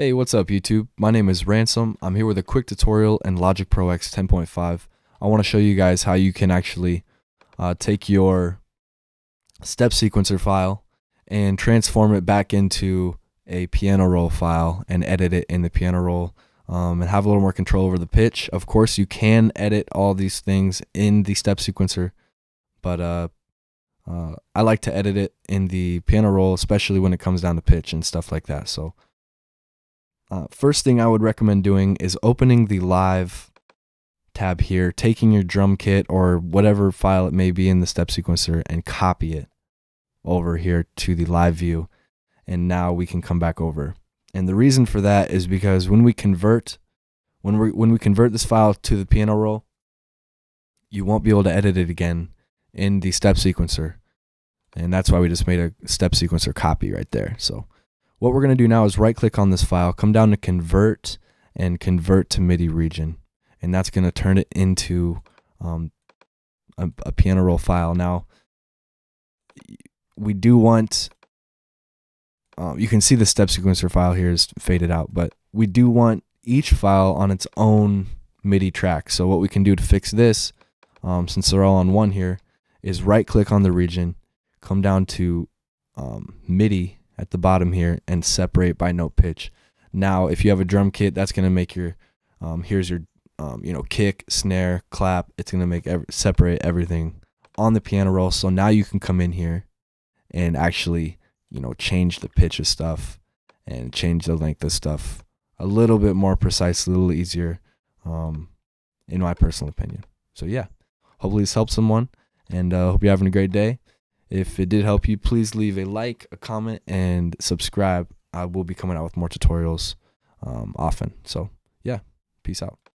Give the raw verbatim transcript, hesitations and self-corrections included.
Hey, what's up YouTube? My name is Ransom. I'm here with a quick tutorial in Logic Pro X ten point five. I want to show you guys how you can actually uh, take your step sequencer file and transform it back into a piano roll file and edit it in the piano roll um, and have a little more control over the pitch. Of course, you can edit all these things in the step sequencer, but uh, uh, I like to edit it in the piano roll, especially when it comes down to pitch and stuff like that. So. Uh, first thing I would recommend doing is opening the live tab here, taking your drum kit or whatever file it may be in the step sequencer and copy it over here to the live view. And now we can come back over. And the reason for that is because when we convert, when we, when we convert this file to the piano roll, you won't be able to edit it again in the step sequencer. And that's why we just made a step sequencer copy right there. So. What we're going to do now is right-click on this file, come down to Convert, and Convert to MIDI Region. And that's going to turn it into um, a, a piano roll file. Now, we do want, uh, you can see the step sequencer file here is faded out, but we do want each file on its own MIDI track. So what we can do to fix this, um, since they're all on one here, is right-click on the region, come down to um, MIDI, at the bottom here and separate by note pitch. Now, if you have a drum kit, that's going to make your, um, here's your, um, you know, kick, snare, clap. It's going to make every, separate everything on the piano roll. So now you can come in here and actually, you know, change the pitch of stuff and change the length of stuff a little bit more precise, a little easier, um, in my personal opinion. So yeah, hopefully this helps someone, and uh, hope you're having a great day. If it did help you, please leave a like, a comment, and subscribe. I will be coming out with more tutorials um, often. So, yeah, peace out.